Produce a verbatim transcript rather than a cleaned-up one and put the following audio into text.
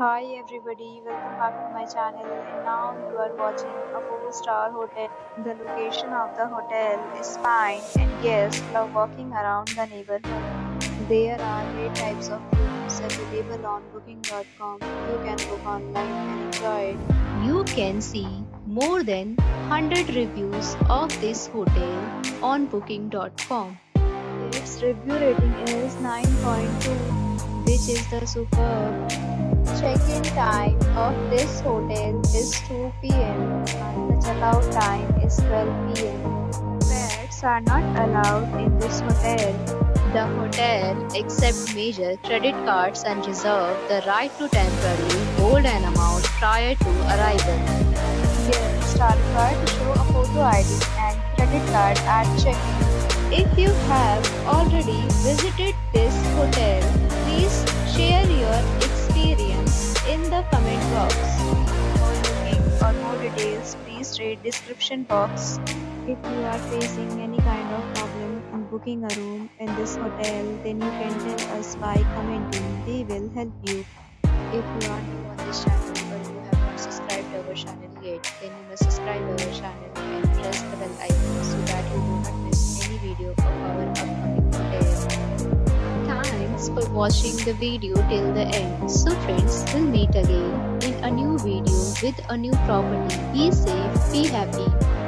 Hi everybody, welcome back to my channel. And now you are watching a four star hotel. The location of the hotel is fine and guests love walking around the neighborhood. There are eight types of rooms available on booking dot com. You can book online and enjoy it. You can see more than one hundred reviews of this hotel on booking dot com. Its review rating is nine point two, which is the superb. Check-in time of this hotel is two P M and the check-out time is twelve P M Pets are not allowed in this hotel. The hotel accepts major credit cards and reserves the right to temporarily hold an amount prior to arrival. Guests are required to show a photo I D and credit card at check-in. If you have already visited this hotel, please share your experience in the comment box. For booking or more details, please read description box. If you are facing any kind of problem in booking a room in this hotel, then you can tell us by commenting. They will help you. If you are new on this channel or you have not subscribed to our channel yet, then you must subscribe to our channel and press the bell icon so that you do not miss any video of our upcoming hotel. Thanks for watching the video till the end. So friends, we'll meet again in a new video with a new property. Be safe, be happy.